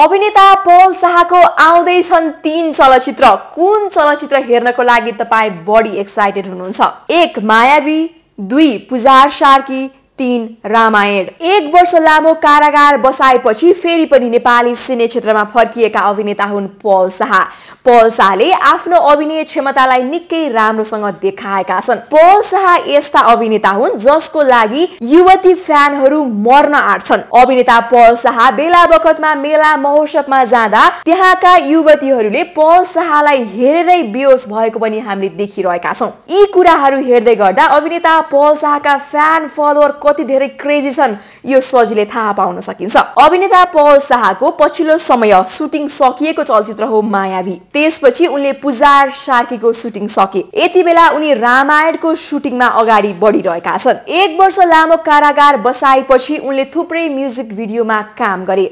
अभिनेता पौल शाहको आउँदै छन् तीन चलचित्र कुन चलचित्र हेर्नको लागि तपाई बढी एक्साइटेड हुनुहुन्छ एक मायावी दुई पूजा शार्की तीन रामायण एक वर्ष लामो कारागार बसाएपछि फेरि पनि नेपाली सिने क्षेत्रमा फर्किएका अभिनेता हुन् पौल शाह। पौल शाहले आफ्नो अभिनय क्षमतालाई निकै राम्रोसँग देखाएका छन्। पौल शाह यस्ता अभिनेता हुन् जसको लागि युवती फ्यानहरू मर्न आँट्छन्। अभिनेता पौल शाह बेला बखतमा मेला महोत्सवमा जाँदा त्यहाँका युवतीहरूले पौल शाहलाई हेरेरै बेहोस भएको पनि हामीले देखिरहेका छौं। यी कुराहरू हेर्दै गर्दा अभिनेता पौल शाहका फ्यान फलोवर कति धेरै क्रेजी छन् यो सजिलै थाहा पाउन सकिन्छ। अभिनेता पौल शाहको पछिल्लो समय सुटिङ सकिएको चलचित्र हो मायावी। त्यसपछि उनले पूजा शार्कीको सुटिङ सके। यतिबेला उनी रामायणको सुटिङमा अगाडि बढिरहेका छन्। एक वर्ष लामो कारागार बसाएपछि उनले थुप्रै म्युजिक भिडियोमा काम गरे।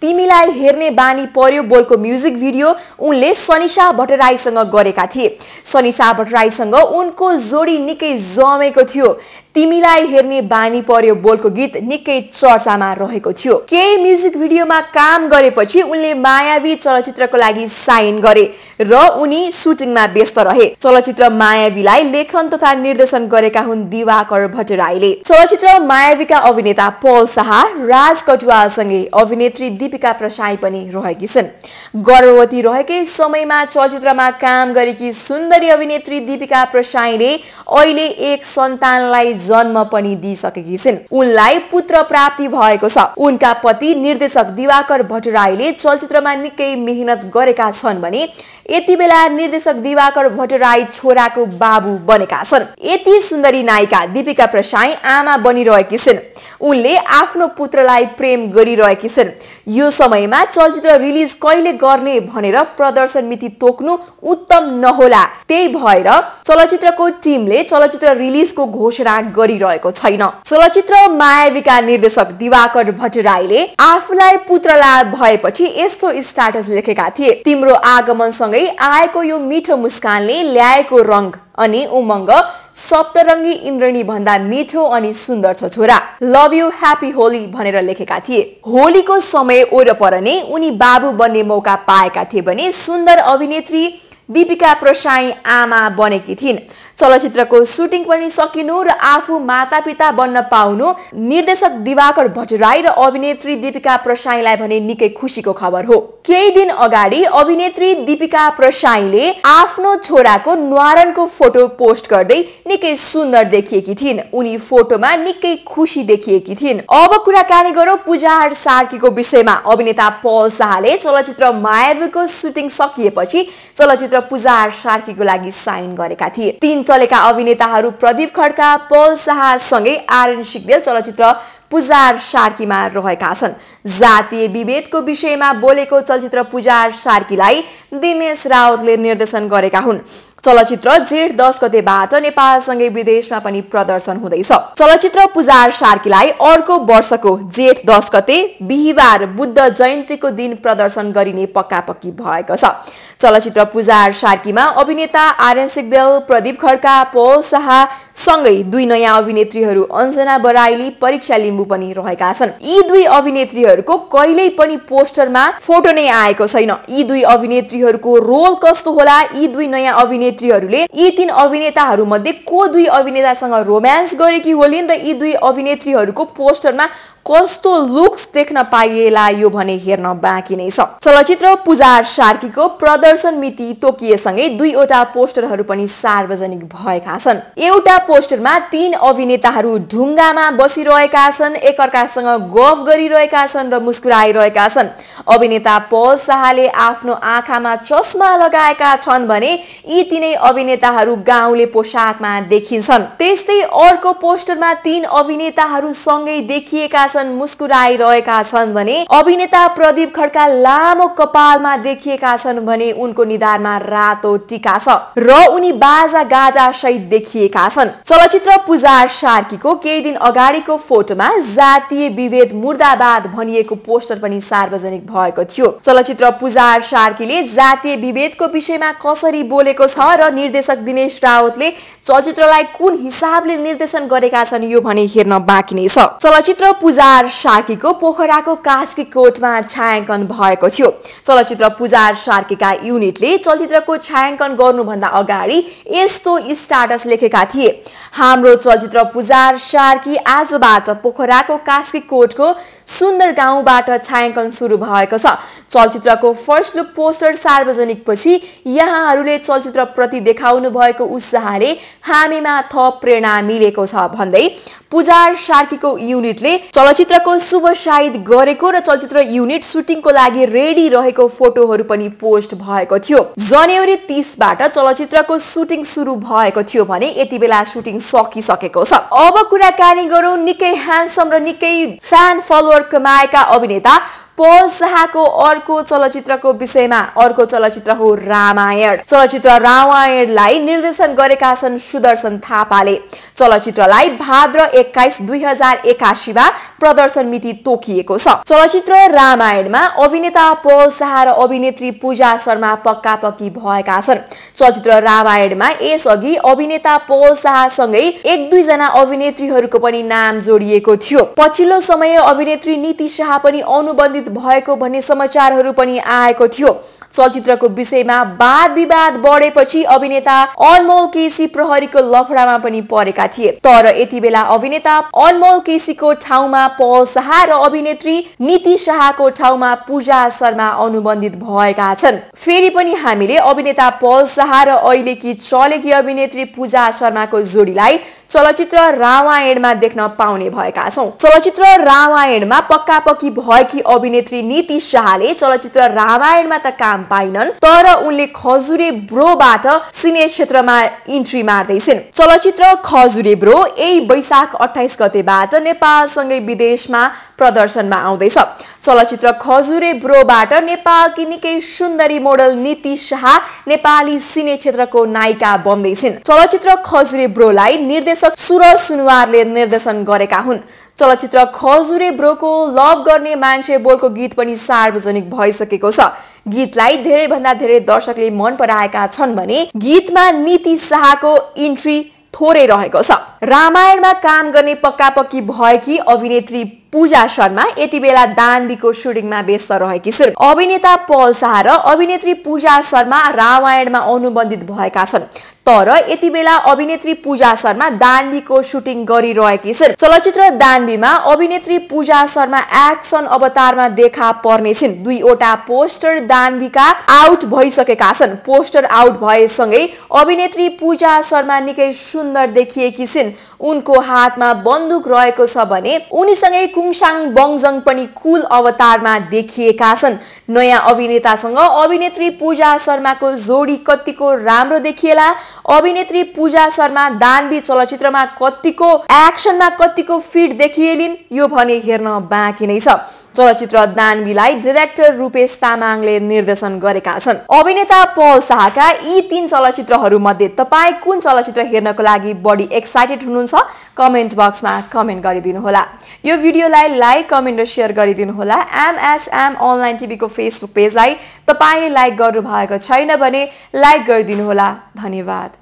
तिमीलाई हेर्ने बानी पर्यो बोलको म्युजिक भिडियो उनले सनिशा भट्टराईसँग गरेका थिए। सनिशा भट्टराईसँग उनको जोडी निकै जमेको थियो। तिमीलाई हेर्ने बानी पर्यो बोलको गीत निकै चर्चामा रहेको थियो। केही म्युजिक भिडियोमा काम गरेपछि उनले मायावी चलचित्रको लागि साइन गरे र उनी सुटिङमा व्यस्त रहे। चलचित्र मायावीलाई लेखन तथा निर्देशन गरेका हुन् दिवाकर भट्टराईले। चलचित्र मायावीका अभिनेता पौल शाह राज कटुवालसँगै अभिनेत्री दीपिका प्रसाई पनि रहेकी छन्। गर्भवती रहेकै समयमा चलचित्रमा काम गरेकी सुन्दरी अभिनेत्री दीपिका प्रसाईले अहिले एक सन्तानलाई जन्म पनि दिइसकेकी छिन्। उनलाई पुत्र प्राप्ति भएको छ। उनका पति निर्देशक दिवाकर भट्टराईले चलचित्रमा निकै मेहनत गरेका छन् भने यतिबेला निर्देशक दिवाकर भट्टराई छोराको बाबु बनेका छन्। यति सुन्दरी नायिका दीपिका प्रसाई आमा बनिरहेकी छिन्। उनले आफ्नो पुत्रलाई प्रेम गरिरहेकी छिन्। यो समयमा चलचित्र रिलिज कहिले गर्ने भनेर प्रदर्शन मिति तोक्नु उत्तम नहोला। त्यही भएर चलचित्रको टिमले चलचित्र रिलिजको घोषणा गरिरहेको छैन। चलचित्र मायावीका निर्देशक दिवाकर भट्टराईले आफूलाई पुत्रलाभ भएपछि यस्तो स्ट्याटस लेखेका थिए। तिम्रो आगमनसँगै आएको यो मिठो मुस्कानले ल्याएको रङ अनि उमंग सप्तरंगी इन्द्रणी भन्दा मिठो अनि सुन्दर छ छोरा लभ यु ह्यापी होली भनेर लेखेका थिए। होलीको समय ओरपर नै उनी बाबु बन्ने मौका पाएका थिए भने सुन्दर अभिनेत्री दीपिका प्रसाई आमा बनेकी थिइन्। चलचित्रको सुटिङ पनि सकिनु र आफू मातापिता बन्न पाउनु निर्देशक दिवाकर भट्टराई र अभिनेत्री दीपिका प्रसाईलाई भने निकै खुशीको खबर हो। केही दिन अगाडि अभिनेत्री दीपिका प्रसाईले आफ्नो छोराको न्वारनको फोटो पोस्ट गर्दै निकै सुन्दर देखिएकी थिइन्। उनी फोटोमा निकै खुशी देखिएकी थिइन्। अब कुराकानी गरौं पूजा सार्कीको विषयमा। अभिनेता पौल शाहले चलचित्र मायावीको सुटिङ सकिएपछि चलचित्र पूजा शार्कीको लागि साइन गरेका थिए। तीन चलेका अभिनेताहरू प्रदीप खड्का पौल शाह सँगै आर्यन सिग्देल चलचित्र पूजा शार्कीमा रहेका छन्। जातीय विभेदको विषयमा बोलेको चलचित्र पूजा शार्कीलाई दिनेश राउतले निर्देशन गरेका हुन्। चलचित्र जेठ 10 गतेबाट नेपालसँगै विदेशमा पनि प्रदर्शन हुँदैछ। चलचित्र पूजा शार्कीलाई अर्को वर्षको जेठ 10 गते बिहीबार बुद्ध जयन्तीको दिन प्रदर्शन गरिने पक्कापक्की भएको छ। चलचित्र पूजा शार्कीमा अभिनेता आर्यन सिग्देल प्रदीप खड्का पौल शाह सँगै दुई नयाँ अभिनेत्रीहरू अञ्जना बराइली परीक्षा लिम्बू पनि रहेका छन्। यी दुई अभिनेत्रीहरूको कहिल्यै पनि पोस्टरमा फोटो नै आएको छैन। यी दुई अभिनेत्रीहरूको रोल कस्तो होला? यी दुई नयाँ अभिनेत्री यी तीन अभिनेताहरू मध्ये को दुई अभिनेतासँग रोमान्स गरेकी होलिन् र यी दुई अभिनेत्रीहरूको पोस्टरमा कस्तो लुक्स देख्न पाइएला यो भने हेर्न बाँकी नै छ। चलचित्र पूजा शार्कीको प्रदर्शन मिति तोकिएसँगै दुईवटा पोस्टरहरू पनि सार्वजनिक भएका छन्। एउटा पोस्टरमा तीन अभिनेताहरू ढुङ्गामा बसिरहेका छन्, एकअर्कासँग गफ गरिरहेका छन् र मुस्कुराइरहेका छन्। अभिनेता पौल शाहले आफ्नो आँखामा चस्मा लगाएका छन् भने यी तीनै अभिनेताहरू गाउँले पोसाकमा देखिन्छन्। त्यस्तै अर्को पोस्टरमा तीन अभिनेताहरू सँगै देखिएका मुस्कुराइरहेका छन् भने अभिनेता प्रदीप खड्का लामो कपालमा देखिएका छन् भने उनको निधारमा रातो टीका छ र उनी बाजा गाजा सहित देखिएका छन्। चलचित्र पूजा शार्कीको केही दिन अगाडिको फोटोमा जातीय विभेद मुर्दाबाद भनिएको पोस्टर पनि सार्वजनिक भएको थियो। चलचित्र पूजा शार्कीले जातीय विभेदको विषयमा कसरी बोलेको छ र निर्देशक दिनेश राउतले चलचित्रलाई कुन हिसाबले निर्देशन गरेका छन् यो भने हेर्न बाँकी नै छ। चलचित्र पूजा पुजार सार्कीको पोखराको कास्की कोटमा छायांकन भएको थियो। चलचित्र पुजार सार्कीका युनिटले चलचित्रको छायांकन गर्नुभन्दा अगाडि यस्तो स्ट्याटस लेखेका थिए, हाम्रो चलचित्र पुजार सार्की आजबाट पोखराको कास्की कोटको सुन्दर गाउँबाट छायांकन सुरु भएको छ। चलचित्रको फर्स्ट लुक पोस्टर सार्वजनिकपछि यहाँहरूले चलचित्रप्रति देखाउनु भएको उत्साहले हामीमा थप प्रेरणा मिलेको छ भन्दै पुजार सार्कीको युनिटले चलचित्रको शुभ साइद गरेको र चलचित्र युनिट सुटिङको लागि रेडी रहेको फोटोहरू पनि पोस्ट भएको थियो। जनवरी 30 बाट चलचित्रको सुटिङ सुरु भएको थियो भने यतिबेला सुटिङ सकिसकेको छ। अब कुराकानी गरौं निकै ह्यान्डसम र निकै फ्यान फलोअर कमाएका अभिनेता पौल शाहको अर्को चलचित्रको विषयमा। अर्को चलचित्र हो रामायण। चलचित्र रामायणलाई निर्देशन गरेका छन् सुदर्शन थापाले। चलचित्रलाई भाद्र 21, 2081 मा प्रदर्शन मिति तोकिएको छ। चलचित्र रामायणमा अभिनेता पौल शाह र अभिनेत्री पूजा शर्मा पक्कापक्की भएका छन्। चलचित्र रामायणमा यसअघि अभिनेता पौल शाहसँगै 1-2 जना अभिनेत्रीहरूको पनि नाम जोडिएको थियो। पछिल्लो समय अभिनेत्री नीति शाह पनि अनुबन्धित भएको भन्ने समाचारहरू पनि आएको थियो। चलचित्रको विषयमा वाद विवाद बढेपछि अभिनेता अनमोल केसी प्रहरीको लफडामा पनि परेका थिए। तर यतिबेला अभिनेता अनमोल केसीको ठाउँमा पौल शाह र अभिनेत्री नीति शाहको ठाउँमा पूजा शर्मा अनुबन्धित भएका छन्। फेरि पनि हामीले अभिनेता पौल शाह र अहिलेकी चलेकी अभिनेत्री पूजा शर्माको जोडीलाई चलचित्र रामायणमा देख्न पाउने भएका छौं। चलचित्र रामायणमा पक्कापक्की भएकी अभिनेत्री नीति शाहले चलचित्र रामायणमा त काम पाइनन्, तर उनले खजुरे ब्रोबाट सिने क्षेत्रमा इन्ट्री मार्दैछन्। चलचित्र खजुरे ब्रो यही वैशाख 28 गतेबाट नेपालसँगै विदेशमा प्रदर्शनमा आउँदैछ। चलचित्र खजुरे ब्रोबाट नेपालकी निकै सुन्दरी मोडल नीति शाह नेपाली सिने क्षेत्रको नायिका बन्दैछिन्। चलचित्र खजुरे ब्रोलाई निर्देशक सुरज सुनुवारले निर्देशन गरेका हुन्। चलचित्र खजुरे ब्रोको लभ गर्ने मान्छे बोलको गीत पनि सार्वजनिक भइसकेको छ। गीतलाई धेरैभन्दा धेरै दर्शकले मन पराएका छन् भने गीतमा नीति शाहको इन्ट्री थोरै रहेको छ। रामायणमा काम गर्ने पक्कापक्की भएकी अभिनेत्री पूजा शर्मा यतिबेला दानवीको सुटिङमा व्यस्त रहेकी छिन्। अभिनेता पौल शाह र अभिनेत्री पूजा शर्मा रामायणमा अनुबन्धित भएका छन्, तर यतिबेला अभिनेत्री पूजा शर्मा दानवीको सुटिङ गरिरहेकी छिन्। चलचित्र दानवीमा अभिनेत्री पूजा शर्मा एक्सन अवतारमा देखा पर्ने छिन्। 2 वटा पोस्टर दानवीका आउट भइसकेका छन्। पोस्टर आउट भएसँगै अभिनेत्री पूजा शर्मा निकै सुन्दर देखिएकी छिन्। उनको हातमा बन्दुक रहेको छ भने उनीसँगै कुङसाङ बङजङ पनि कुल अवतारमा देखिएका छन्। नयाँ अभिनेतासँग अभिनेत्री पूजा शर्माको जोडी कतिको राम्रो देखिएला, अभिनेत्री पूजा शर्मा दानवी चलचित्रमा कतिको एक्सनमा कतिको फिट देखिएलिन्, यो भने हेर्न बाँकी नै छ। चलचित्र दानवीलाई डाइरेक्टर रूपेश तामाङले निर्देशन गरेका छन्। अभिनेता पौल शाहका यी 3 चलचित्रहरू मध्ये तपाईँ कुन चलचित्र हेर्नको लागि बढी एक्साइटेड हुनुहुन्छ? कमेन्ट बक्समा कमेन्ट गरिदिनुहोला। यो भिडियोलाई लाइक, कमेन्ट र शेयर गरिदिनुहोला। MSM अनलाइन टिभीको फेसबुक पेजलाई तपाईले लाइक गर्नु भएको छैन भने लाइक गरिदिनुहोला। धन्यवाद।